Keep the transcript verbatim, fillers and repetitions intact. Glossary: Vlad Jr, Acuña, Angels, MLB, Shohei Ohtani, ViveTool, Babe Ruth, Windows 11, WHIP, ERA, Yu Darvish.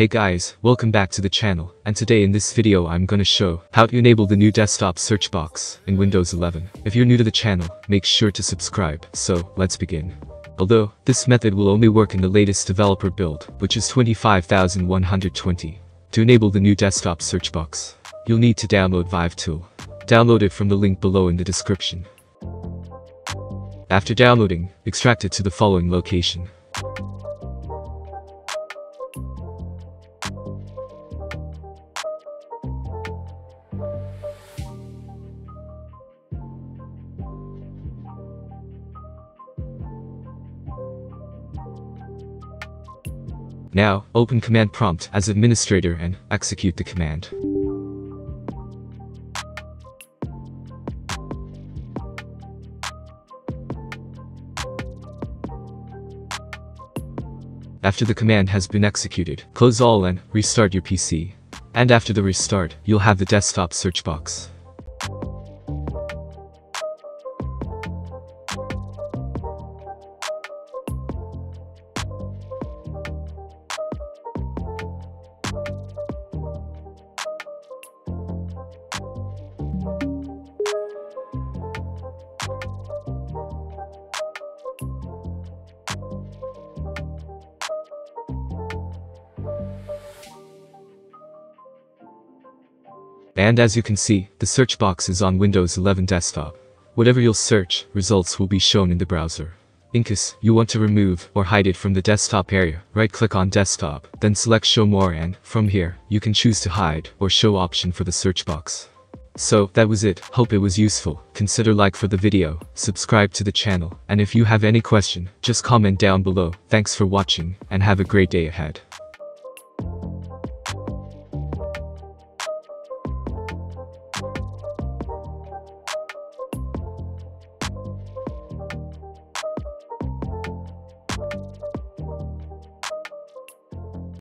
Hey guys, welcome back to the channel, and today in this video I'm gonna show how to enable the new desktop search box in Windows eleven. If you're new to the channel, make sure to subscribe, so let's begin. Although, this method will only work in the latest developer build, which is twenty-five thousand one hundred twenty. To enable the new desktop search box, you'll need to download ViveTool. Download it from the link below in the description. After downloading, extract it to the following location. Now, open Command Prompt as administrator and execute the command. After the command has been executed, close all and restart your P C. And after the restart, you'll have the desktop search box. And as you can see, the search box is on Windows eleven desktop. Whatever you'll search, results will be shown in the browser. In case you want to remove or hide it from the desktop area, right-click on desktop, then select show more, and from here, you can choose to hide or show option for the search box. So, that was it. Hope it was useful. Consider like for the video, subscribe to the channel, and if you have any question, just comment down below. Thanks for watching, and have a great day ahead.